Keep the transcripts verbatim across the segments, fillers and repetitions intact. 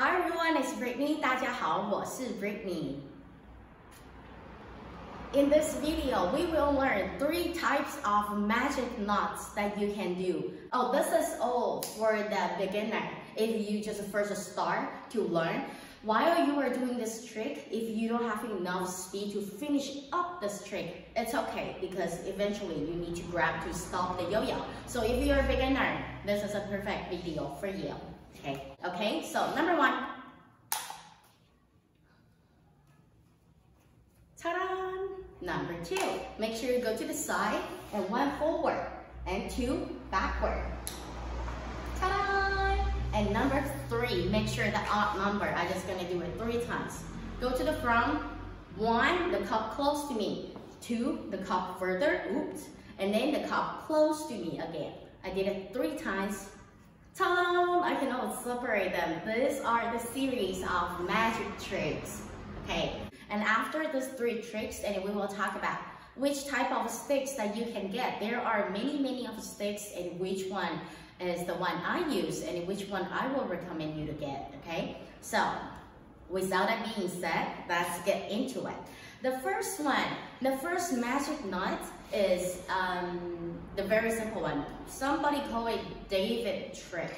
Hi everyone, it's Britney. 大家好，我是 Britney. In this video, we will learn three types of magic knots that you can do. Oh, this is all for the beginner. If you just first start to learn, while you are doing this trick, if you don't have enough speed to finish up this trick, it's okay because eventually you need to grab to stop the yo-yo. So if you're a beginner, this is a perfect video for you. Okay. Okay, so number one. Ta-da! Number two. Make sure you go to the side and one forward and two backward. Ta-da! And number three. Make sure the odd number. I'm just gonna do it three times. Go to the front. One, the cup close to me. Two, the cup further. Oops. And then the cup close to me again. I did it three times. Ta-da! I cannot separate them. These are the series of magic tricks. Okay, and after these three tricks, and we will talk about which type of sticks that you can get. There are many, many of sticks, and which one is the one I use, and which one I will recommend you to get. Okay, so without that being said, let's get into it. The first one, the first magic knot is um, the very simple one. Somebody call it David trick.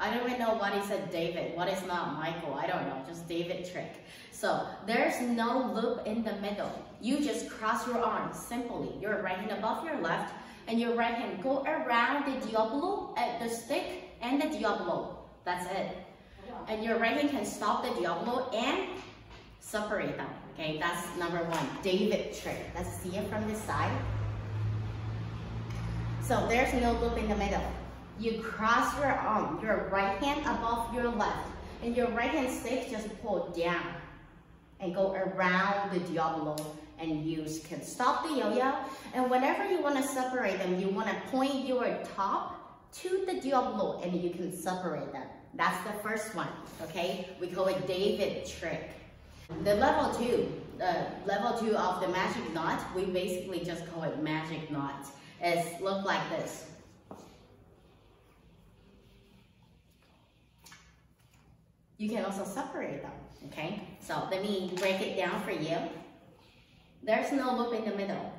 I don't even know what is a David, what is not Michael, I don't know, just David trick. So there's no loop in the middle. You just cross your arms simply. Your right hand above your left, and your right hand go around the Diablo, at the stick and the Diablo. That's it. And your right hand can stop the Diablo and separate them. Okay, that's number one, David trick. Let's see it from this side. So there's no loop in the middle. You cross your arm, your right hand above your left, and your right hand stick just pull down and go around the Diablo, and you can stop the yo-yo. And whenever you want to separate them, you want to point your top to the Diablo, and you can separate them. That's the first one, okay? We call it David trick. The level two, the level two of the magic knot, we basically just call it magic knot. It looks like this. You can also separate them, okay? So let me break it down for you. There's no loop in the middle.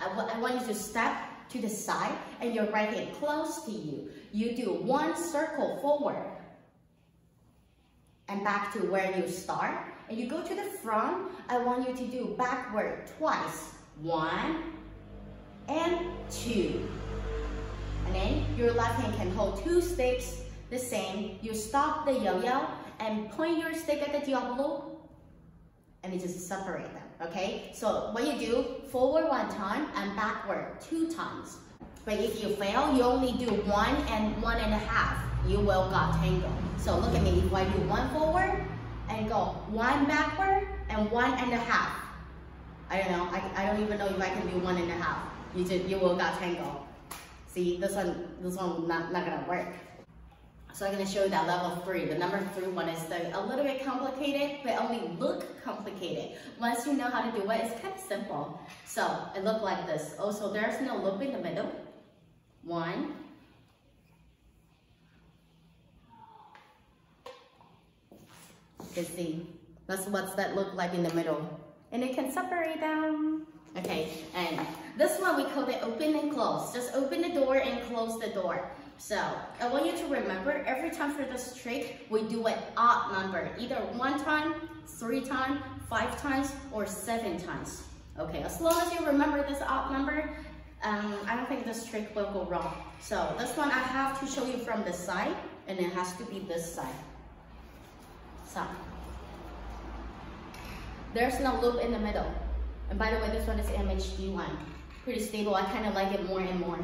I, I want you to step to the side and your right hand close to you. You do one circle forward and back to where you start. And you go to the front. I want you to do backward twice. One and two. And then your left hand can hold two sticks. The same, you stop the yo-yo and point your stick at the Diablo, and you just separate them, okay? So what you do, forward one time and backward two times. But if you fail, you only do one and one and a half, you will got tangled. So look at me, if I do one forward and go one backward and one and a half. I don't know, I, I don't even know if I can do one and a half. You, just, you will got tangled. See, this one, this one not, not gonna work. So I'm going to show you that level three. The number three one is the, a little bit complicated, but only look complicated. Once you know how to do it, it's kind of simple. So it looks like this. Also, there's no loop in the middle. One. You can see. That's what that look like in the middle. And it can separate them. Okay, and this one we call it open and close. Just open the door and close the door. So I want you to remember every time for this trick, we do an odd number, either one time, three times, five times, or seven times. Okay, as long as you remember this odd number, um, I don't think this trick will go wrong. So this one I have to show you from the side, and it has to be this side. So there's no loop in the middle. And by the way, this one is M H D one. Pretty stable, I kind of like it more and more.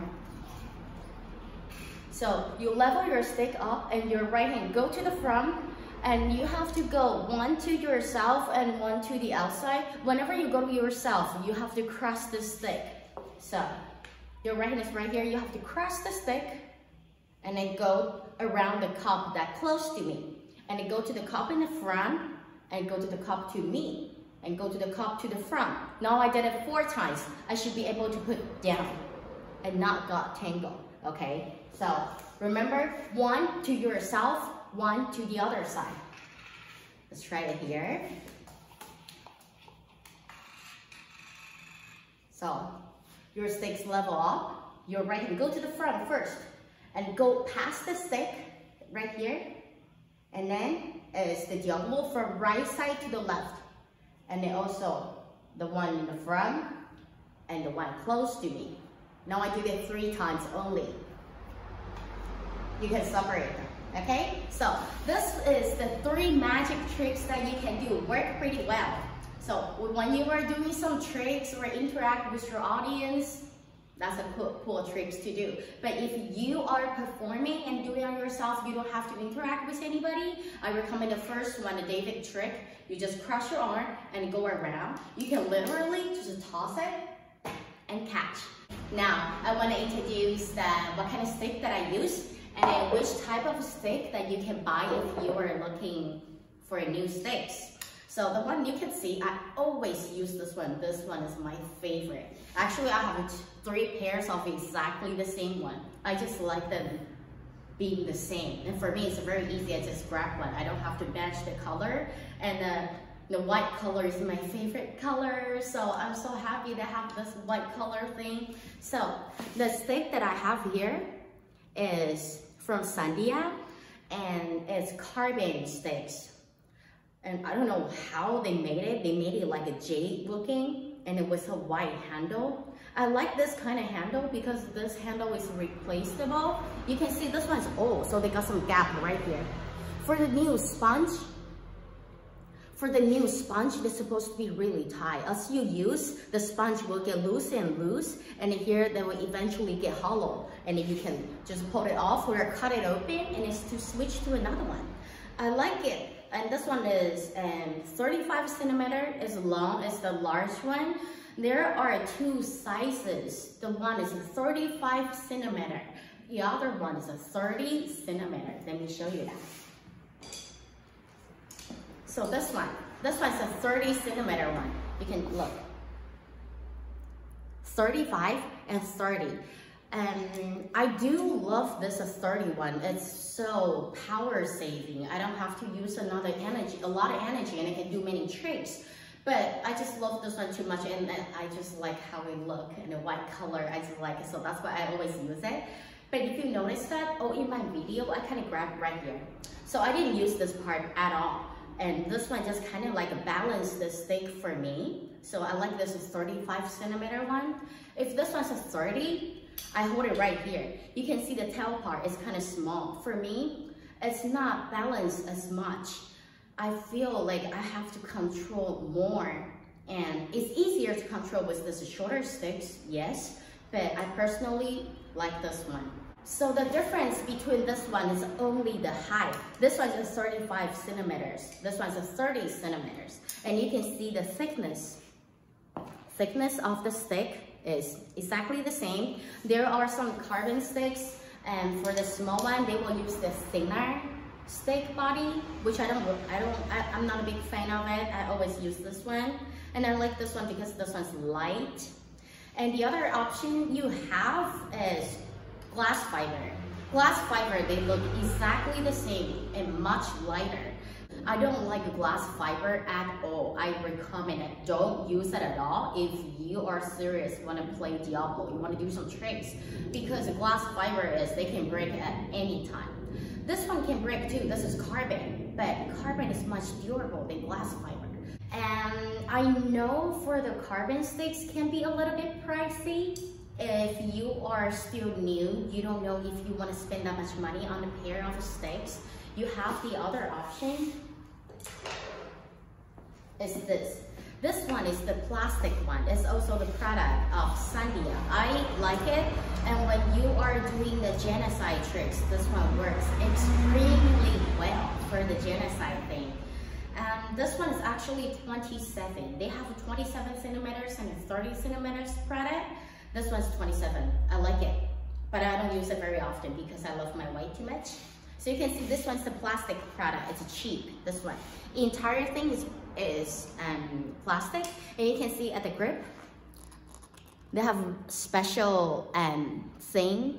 So you level your stick up and your right hand go to the front, and you have to go one to yourself and one to the outside. Whenever you go to yourself, you have to cross the stick. So your right hand is right here, you have to cross the stick and then go around the cup that close to me. And then go to the cup in the front and go to the cup to me and go to the cup to the front. Now I did it four times. I should be able to put down and not got tangled. Okay, so remember one to yourself, one to the other side. Let's try it here. So your sticks level up. Your right hand, go to the front first and go past the stick right here. And then it's the diagonal from right side to the left. And then also the one in the front and the one close to me. Now I do it three times only. You can separate them, okay? So this is the three magic tricks that you can do, work pretty well. So when you are doing some tricks or interact with your audience, that's a cool, cool tricks to do. But if you are performing and doing it on yourself, you don't have to interact with anybody. I recommend the first one, the David trick. You just cross your arm and go around. You can literally just toss it and catch. Now, I want to introduce the, what kind of stick that I use and then which type of stick that you can buy if you are looking for new sticks. So the one you can see, I always use this one. This one is my favorite. Actually, I have three pairs of exactly the same one. I just like them being the same. And for me, it's very easy. I just grab one. I don't have to match the color. And uh, the white color is my favorite color. So I'm so happy to have this white color thing. So the stick that I have here is from Sundia. And it's carbon sticks. And I don't know how they made it. They made it like a jade looking, and it was a white handle. I like this kind of handle because this handle is replaceable. You can see this one's old, so they got some gap right here. For the new sponge, for the new sponge, it's supposed to be really tight. As you use, the sponge will get loose and loose, and here they will eventually get hollow. And you can just pull it off or cut it open, and it's to switch to another one. I like it. And this one is um, thirty-five centimeter, is long, is the large one. There are two sizes. The one is thirty-five centimeter. The other one is a thirty centimeter. Let me show you that. So this one, this one's a thirty centimeter one. You can look. thirty-five and thirty. And I do love this thirty-one. It's so power saving. I don't have to use another energy, a lot of energy, and I can do many tricks. But I just love this one too much, and I just like how it look and the white color. I just like it, so that's why I always use it. But if you notice that, oh, in my video, I kind of grabbed right here. So I didn't use this part at all. And this one just kind of like balanced the stick for me. So I like this thirty-five centimeter one. If this one's a thirty, I hold it right here. You can see the tail part is kind of small. For me, it's not balanced as much. I feel like I have to control more. And it's easier to control with this shorter sticks, yes, but I personally like this one. So the difference between this one is only the height. This one's a thirty-five centimeters. This one's a thirty centimeters. And you can see the thickness. Thickness of the stick is exactly the same. There are some carbon sticks, and for the small one, they will use the thinner stick body, which I don't, I don't, I, I'm not a big fan of it. I always use this one, and I like this one because this one's light. And the other option you have is glass fiber. Glass fiber, they look exactly the same and much lighter. I don't like glass fiber at all. I recommend it. Don't use it at all if you are serious, want to play Diablo, you want to do some tricks. Because glass fiber is, they can break at any time. This one can break too. This is carbon, but carbon is much durable than glass fiber. And I know for the carbon sticks can be a little bit pricey. If you are still new, you don't know if you want to spend that much money on a pair of sticks. You have the other option. Is this. This one is the plastic one. It's also the product of Sundia. I like it. And when you are doing the genocide tricks, this one works extremely well for the genocide thing. Um, this one is actually twenty-seven. They have a twenty-seven centimeters and a thirty centimeters product. This one's twenty-seven. I like it, but I don't use it very often because I love my weight too much. So you can see this one's the plastic product. It's cheap, this one. The entire thing is, is um, plastic. And you can see at the grip, they have special um, thing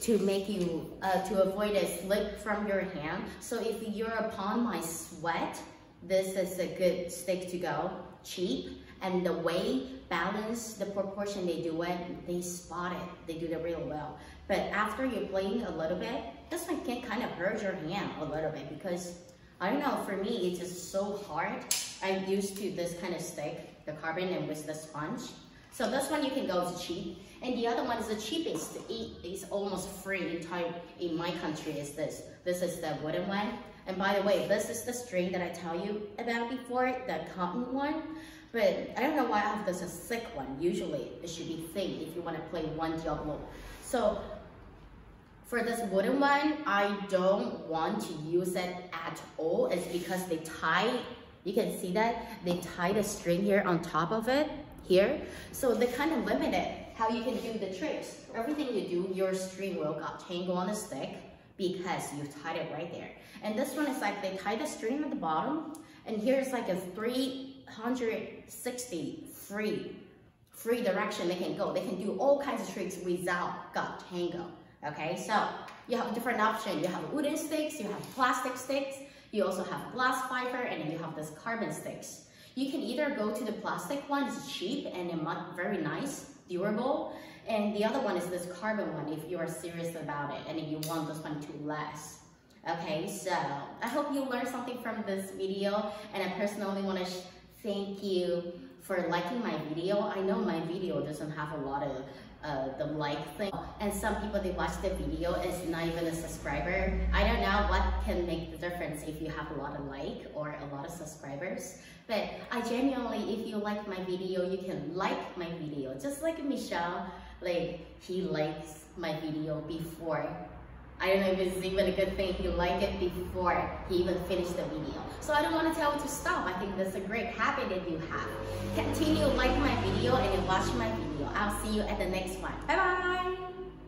to make you, uh, to avoid it slip from your hand. So if you're upon my sweat, this is a good stick to go, cheap. And the way, balance, the proportion they do it, they spot it, they do it real well. But after you're playing a little bit, this one can kind of hurt your hand a little bit because, I don't know, for me, it's just so hard. I'm used to this kind of stick, the carbon and with the sponge. So this one you can go to cheap. And the other one is the cheapest. It's almost free in time in my country is this. This is the wooden one. And by the way, this is the string that I tell you about before, the cotton one. But I don't know why I have this a thick one. Usually it should be thin if you want to play one Diablo. So for this wooden one, I don't want to use it at all. It's because they tie, you can see that, they tie the string here on top of it, here. So they kind of limit it, how you can do the tricks. Everything you do, your string will got tangled on the stick because you tied it right there. And this one is like they tie the string at the bottom, and here's like a three hundred sixty free, free direction they can go. They can do all kinds of tricks without got tangled. Okay, so you have different options. You have wooden sticks, you have plastic sticks, you also have glass fiber, and then you have this carbon sticks. You can either go to the plastic one, it's cheap and it's very nice, durable, and the other one is this carbon one if you are serious about it and if you want this one to last. Okay, so I hope you learned something from this video, and I personally want to thank you for liking my video. I know my video doesn't have a lot of uh, the like thing, and some people they watch the video is not even a subscriber. I don't know what can make the difference if you have a lot of like or a lot of subscribers, but I genuinely, if you like my video, you can like my video. Just like Michelle, like he likes my video before. I don't know if it's even a good thing he liked it before he even finished the video. So I don't want to tell you to stop. I think that's a great habit that you have. Continue like my video and watch my video. I'll see you at the next one. Bye bye!